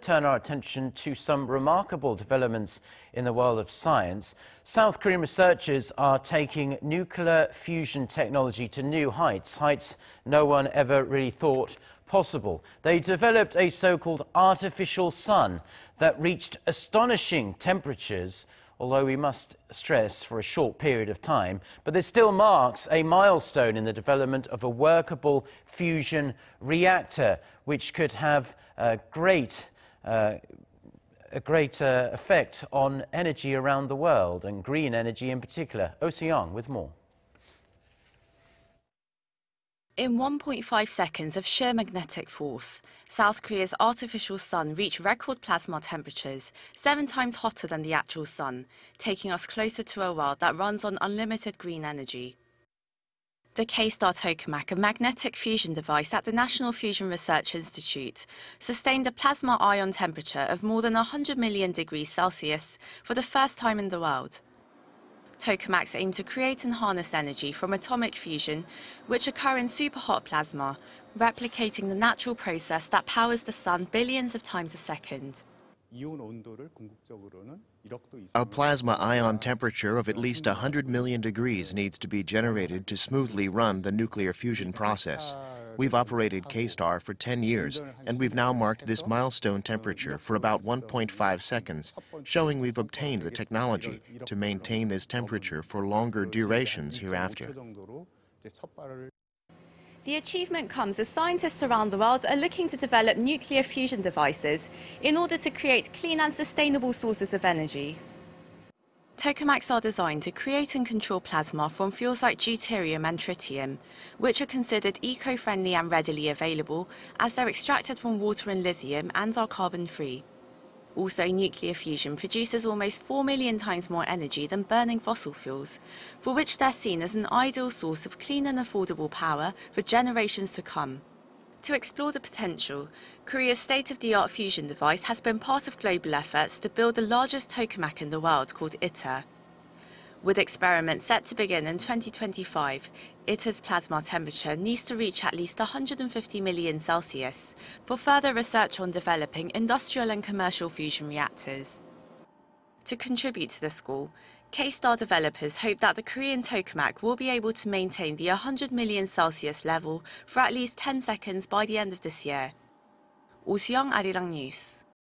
turn our attention to some remarkable developments in the world of science. South Korean researchers are taking nuclear fusion technology to new heights, heights no one ever really thought possible. They developed a so-called artificial sun that reached astonishing temperatures, although we must stress for a short period of time, but this still marks a milestone in the development of a workable fusion reactor, which could have a great effect on energy around the world, and green energy in particular. Oh Soo-young with more. In 1.5 seconds of sheer magnetic force, South Korea's artificial sun reached record plasma temperatures, 7 times hotter than the actual sun, taking us closer to a world that runs on unlimited green energy. The KSTAR Tokamak, a magnetic fusion device at the National Fusion Research Institute, sustained a plasma ion temperature of more than 100 million degrees Celsius for the first time in the world. Tokamaks aim to create and harness energy from atomic fusion, which occur in superhot plasma, replicating the natural process that powers the sun billions of times a second. A plasma ion temperature of at least 100 million degrees needs to be generated to smoothly run the nuclear fusion process. We've operated KSTAR for 10 years, and we've now marked this milestone temperature for about 1.5 seconds, showing we've obtained the technology to maintain this temperature for longer durations hereafter. The achievement comes as scientists around the world are looking to develop nuclear fusion devices in order to create clean and sustainable sources of energy. Tokamaks are designed to create and control plasma from fuels like deuterium and tritium, which are considered eco-friendly and readily available as they're extracted from water and lithium and are carbon-free. Also, nuclear fusion produces almost 4 million times more energy than burning fossil fuels, for which they're seen as an ideal source of clean and affordable power for generations to come. To explore the potential, Korea's state-of-the-art fusion device has been part of global efforts to build the largest tokamak in the world, called ITER. With experiments set to begin in 2025, ITER's plasma temperature needs to reach at least 150 million Celsius for further research on developing industrial and commercial fusion reactors. To contribute to this goal, KSTAR developers hope that the Korean tokamak will be able to maintain the 100 million Celsius level for at least 10 seconds by the end of this year. Oh Soo-young, Arirang News.